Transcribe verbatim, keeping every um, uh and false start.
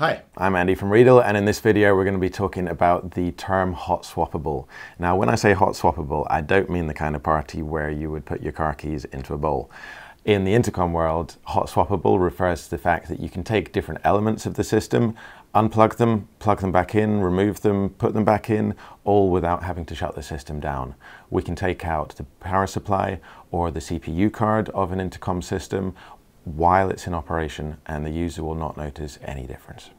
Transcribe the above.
Hi, I'm Andy from Riedel, and in this video we're going to be talking about the term hot swappable. Now when I say hot swappable, I don't mean the kind of party where you would put your car keys into a bowl. In the intercom world, hot swappable refers to the fact that you can take different elements of the system, unplug them, plug them back in, remove them, put them back in, all without having to shut the system down. We can take out the power supply or the C P U card of an intercom system while it's in operation, and the user will not notice any difference.